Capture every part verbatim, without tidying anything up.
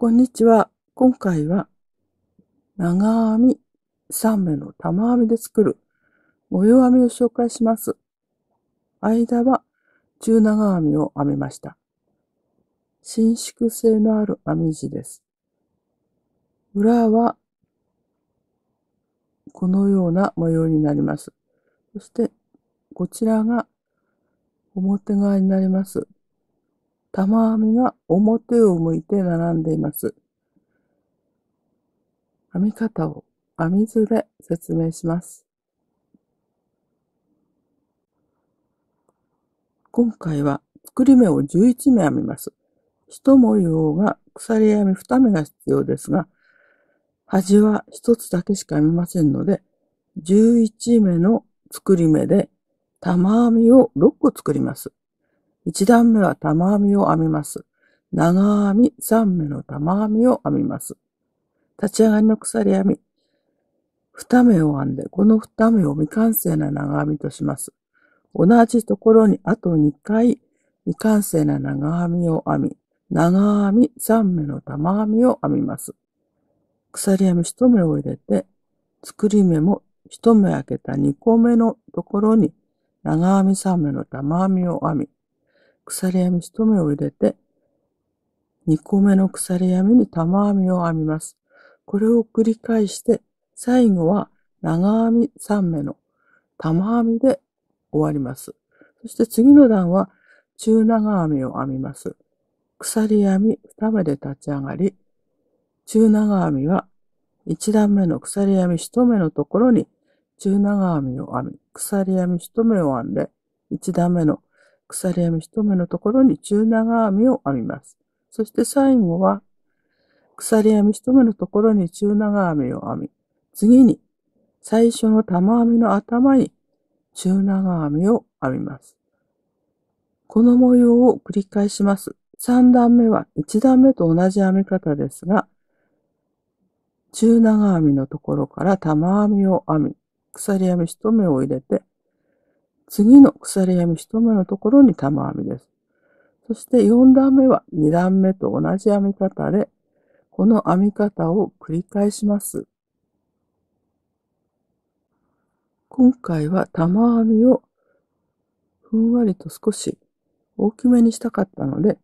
こんにちは。今回は長編みさんめの玉編みで作る模様編みを紹介します。間は中長編みを編みました。伸縮性のある編み地です。裏はこのような模様になります。そしてこちらが表側になります。玉編みが表を向いて並んでいます。編み方を編み図で説明します。今回は作り目をじゅういち目編みます。一模様が鎖編みに目が必要ですが、端はひとつだけしか編みませんので、じゅういち目の作り目で玉編みをろっこ作ります。いち段目は玉編みを編みます。長編みさん目の玉編みを編みます。立ち上がりの鎖編みに目を編んで、このに目を未完成な長編みとします。同じところにあとに回未完成な長編みを編み、長編みさん目の玉編みを編みます。鎖編みいち目を入れて、作り目もいち目開けたに個目のところに長編みさん目の玉編みを編み、鎖編みいち目を入れて、に個目の鎖編みに玉編みを編みます。これを繰り返して、最後は長編みさん目の玉編みで終わります。そして次の段は中長編みを編みます。鎖編みに目で立ち上がり、中長編みはいち段目の鎖編みいち目のところに中長編みを編み、鎖編みいち目を編んで、いち段目の鎖編みいち目のところに中長編みを編みます。そして最後は、鎖編みいち目のところに中長編みを編み、次に最初の玉編みの頭に中長編みを編みます。この模様を繰り返します。さん段目はいち段目と同じ編み方ですが、中長編みのところから玉編みを編み、鎖編みいち目を入れて、次の鎖編みいち目のところに玉編みです。そしてよん段目はに段目と同じ編み方で、この編み方を繰り返します。今回は玉編みをふんわりと少し大きめにしたかったので、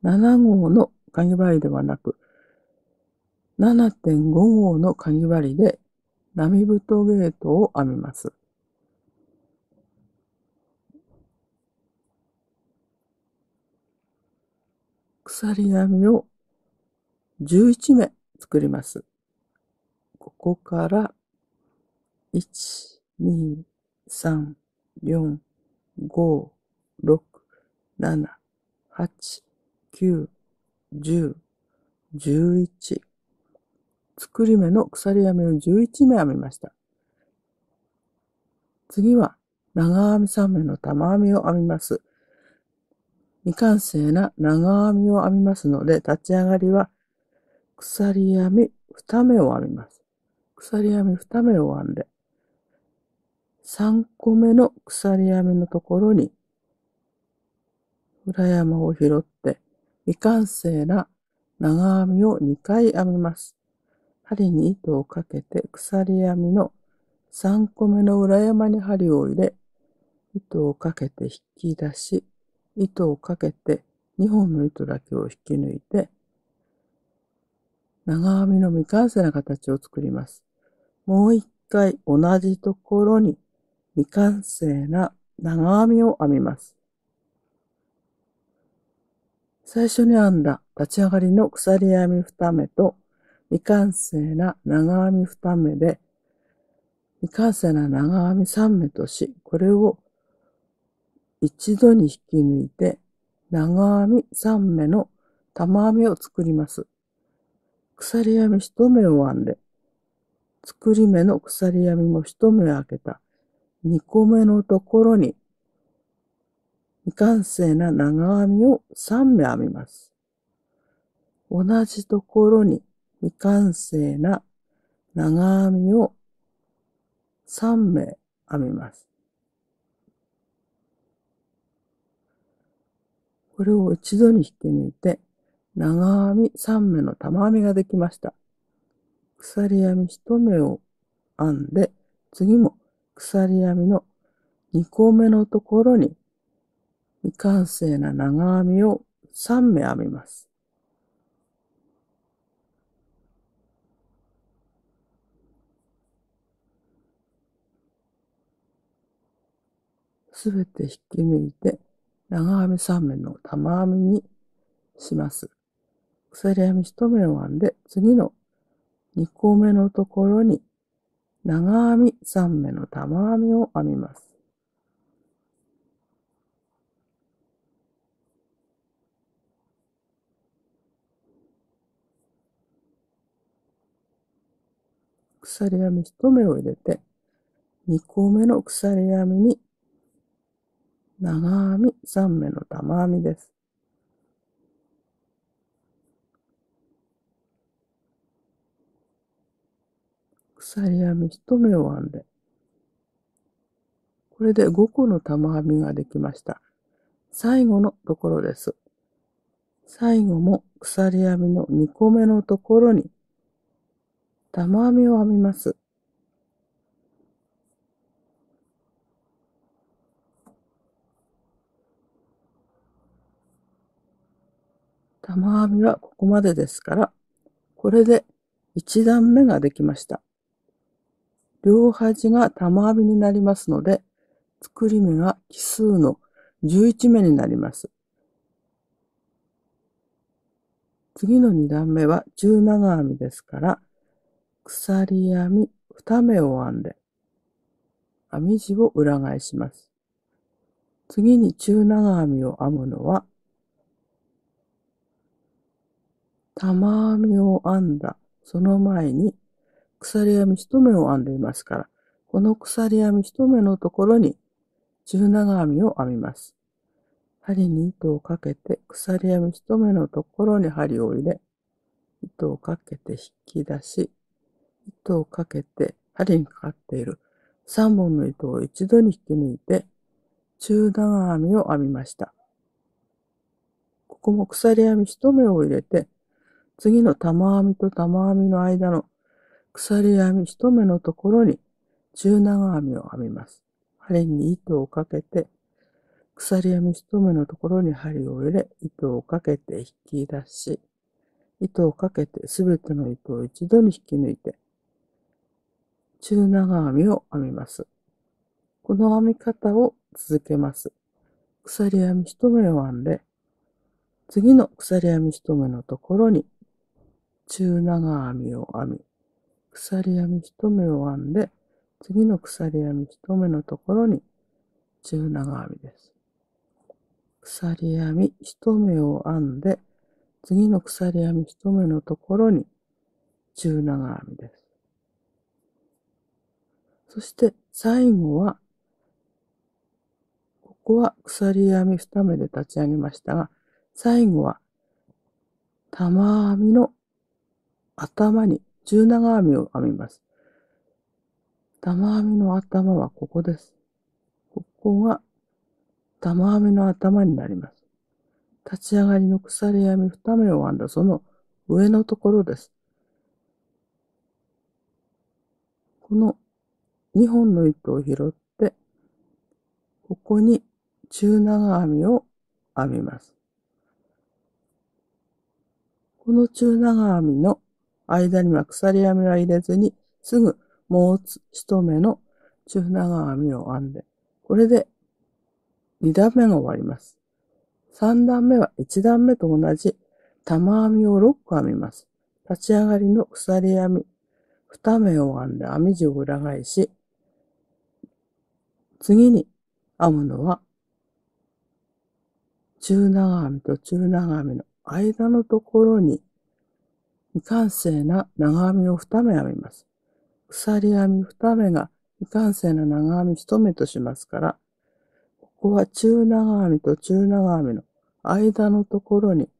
なな号のかぎ針ではなく、ななてんご 号のかぎ針で並太ゲートを編みます。鎖編みをじゅういち目作ります。ここからいち、に、さん、よん、ご、ろく、なな、はち、きゅう、じゅう、じゅういち作り目の鎖編みをじゅういち目編みました。次は長編みさん目の玉編みを編みます。未完成な長編みを編みますので、立ち上がりは鎖編みに目を編みます。鎖編みに目を編んで、さん個目の鎖編みのところに裏山を拾って、未完成な長編みをに回編みます。針に糸をかけて、鎖編みのさん個目の裏山に針を入れ、糸をかけて引き出し、糸をかけてに本の糸だけを引き抜いて、長編みの未完成な形を作ります。もう一回同じところに未完成な長編みを編みます。最初に編んだ立ち上がりの鎖編みに目と未完成な長編みに目で、未完成な長編みさん目とし、これを一度に引き抜いて、長編みさん目の玉編みを作ります。鎖編みいち目を編んで、作り目の鎖編みもいち目を開けたに個目のところに、未完成な長編みをさん目編みます。同じところに未完成な長編みをさん目編みます。これを一度に引き抜いて、長編み三目の玉編みができました。鎖編み一目を編んで、次も鎖編みのにこめのところに未完成な長編みをさんめ編みます。すべて引き抜いて長編みさんめの玉編みにします。鎖編みいちめを編んで、次のにこめのところに長編みさんめの玉編みを編みます。鎖編みいちめを入れて、にこめの鎖編みに長編みさんめの玉編みです。鎖編みいちめを編んで、これでごこの玉編みができました。最後のところです。最後も鎖編みのにこめのところに玉編みを編みます。玉編みはここまでですから、これでいちだんめができました。両端が玉編みになりますので、作り目が奇数のじゅういちめになります。次のにだんめはじゅうなな編みですから、鎖編みにめを編んで、編み地を裏返します。次にじゅうなな編みを編むのは、玉編みを編んだその前に、鎖編みいちめを編んでいますから、この鎖編みいちめのところにじゅうなな編みを編みます。針に糸をかけて、鎖編みいちめのところに針を入れ、糸をかけて引き出し、糸をかけて針にかかっているさんぼんの糸を一度に引き抜いて、じゅうなな編みを編みました。ここも鎖編みいちめを入れて、次の玉編みと玉編みの間の鎖編みいちめのところにじゅうなな編みを編みます。針に糸をかけて、鎖編みいちめのところに針を入れ、糸をかけて引き出し、糸をかけてすべての糸を一度に引き抜いて、じゅうなな編みを編みます。この編み方を続けます。鎖編みいちめを編んで、次の鎖編みいちめのところにじゅうなな編みを編み、鎖編みいちめを編んで、次の鎖編みいちめのところにじゅうなな編みです。鎖編みいちめを編んで、次の鎖編みいちめのところにじゅうなな編みです。そして最後は、ここは鎖編みにめで立ち上げましたが、最後は玉編みの頭にじゅうなな編みを編みます。玉編みの頭はここです。ここが玉編みの頭になります。立ち上がりの鎖編みにめを編んだその上のところです。このにほんの糸を拾って、ここにじゅうなな編みを編みます。このじゅうなな編みの間には鎖編みは入れずに、すぐもう一目のじゅうなな編みを編んで、これでにだんめが終わります。さんだんめはいちだんめと同じ玉編みをろっこ編みます。立ち上がりの鎖編みにめを編んで編み地を裏返し、次に編むのはじゅうなな編みとじゅうなな編みの間のところに未完成な長編みをにめ編みます。鎖編みにめが未完成な長編みいちめとしますから、ここはじゅうなな編みとじゅうなな編みの間のところに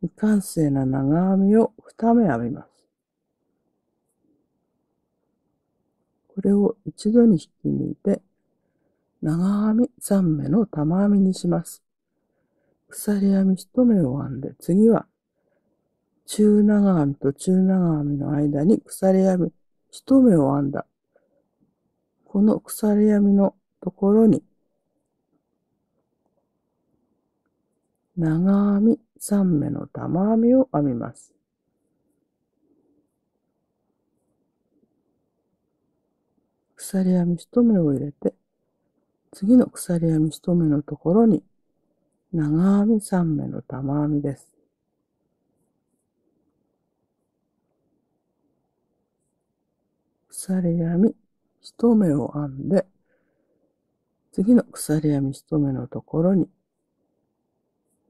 未完成な長編みをにめ編みます。これを一度に引き抜いて、長編みさんめの玉編みにします。鎖編みいちめを編んで、次は中長編みと中長編みの間に鎖編み一目を編んだ。この鎖編みのところに長編み三目の玉編みを編みます。鎖編み一目を入れて、次の鎖編み一目のところに長編み三目の玉編みです。鎖編み一目を編んで、次の鎖編み一目のところに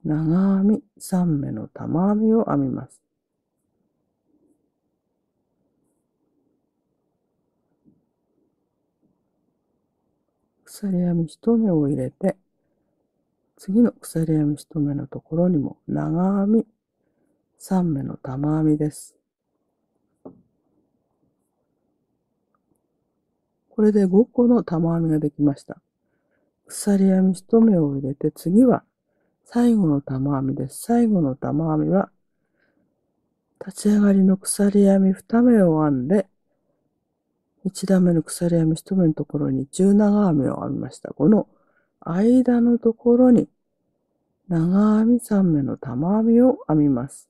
長編み三目の玉編みを編みます。鎖編み一目を入れて、次の鎖編み一目のところにも長編み三目の玉編みです。これでごこの玉編みができました。鎖編み一目を入れて、次は最後の玉編みです。最後の玉編みは立ち上がりの鎖編み二目を編んで、一段目の鎖編み一目のところに中長編みを編みました。この間のところに長編み三目の玉編みを編みます。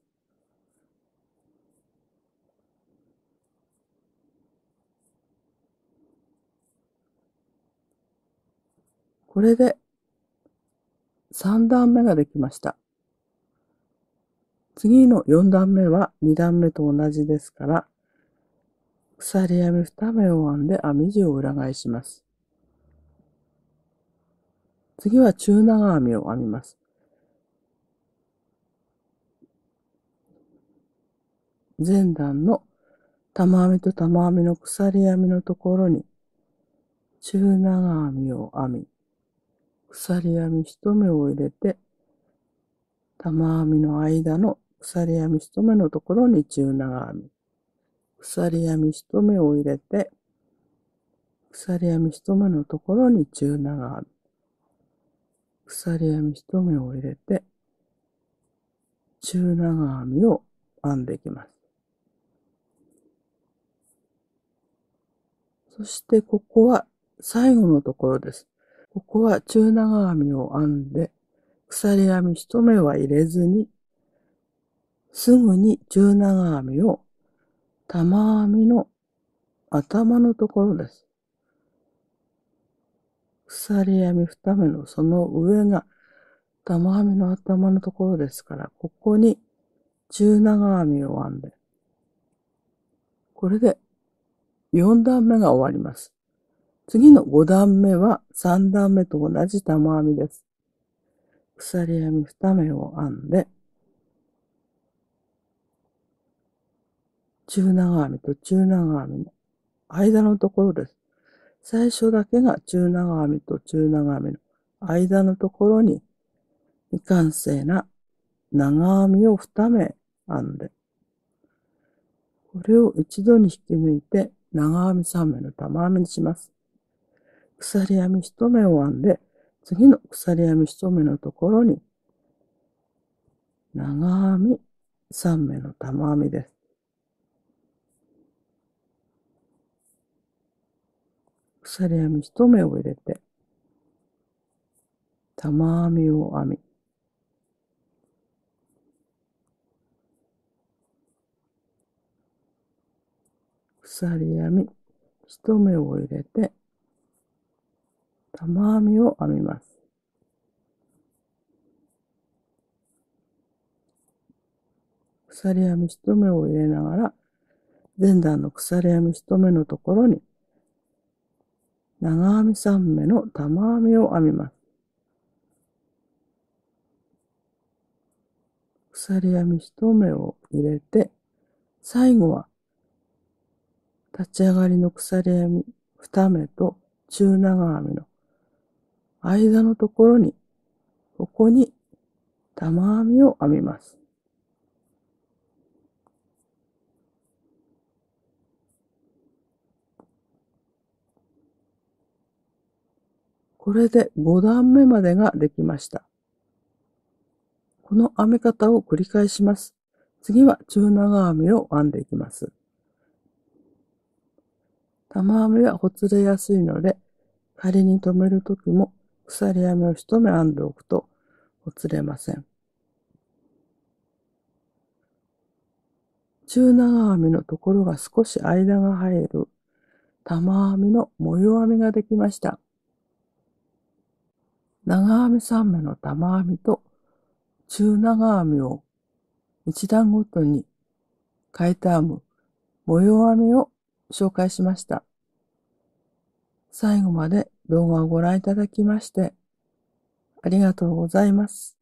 これで三段目ができました。次の四段目は二段目と同じですから、鎖編み二目を編んで編み地を裏返します。次は中長編みを編みます。前段の玉編みと玉編みの鎖編みのところに中長編みを編み、鎖編み一目を入れて、玉編みの間の鎖編み一目のところに中長編み、鎖編み一目を入れて、鎖編み一目のところに中長編み、鎖編み一目を入れて、中長編みを編んでいきます。そしてここは最後のところです。ここは中長編みを編んで、鎖編み一目は入れずに、すぐに中長編みを玉編みの頭のところです。鎖編み二目のその上が玉編みの頭のところですから、ここに中長編みを編んで、これで四段目が終わります。次の五段目は三段目と同じ玉編みです。鎖編み二目を編んで、中長編みと中長編みの間のところです。最初だけが中長編みと中長編みの間のところに未完成な長編みを二目編んで、これを一度に引き抜いて長編み三目の玉編みにします。鎖編み一目を編んで、次の鎖編み一目のところに長編み三目の玉編みです。鎖編み一目を入れて、玉編みを編み、鎖編み一目を入れて、玉編みを編みます。鎖編み一目を入れながら、前段の鎖編み一目のところに長編み三目の玉編みを編みます。鎖編み一目を入れて、最後は立ち上がりの鎖編み二目と中長編みの間のところに、ここに玉編みを編みます。これでご段目までができました。この編み方を繰り返します。次は中長編みを編んでいきます。玉編みはほつれやすいので、仮に留めるときも鎖編みを一目編んでおくとほつれません。中長編みのところが少し間が入る玉編みの模様編みができました。長編みさんめの玉編みと中長編みをいち段ごとに変えて編む模様編みを紹介しました。最後まで動画をご覧いただきましてありがとうございます。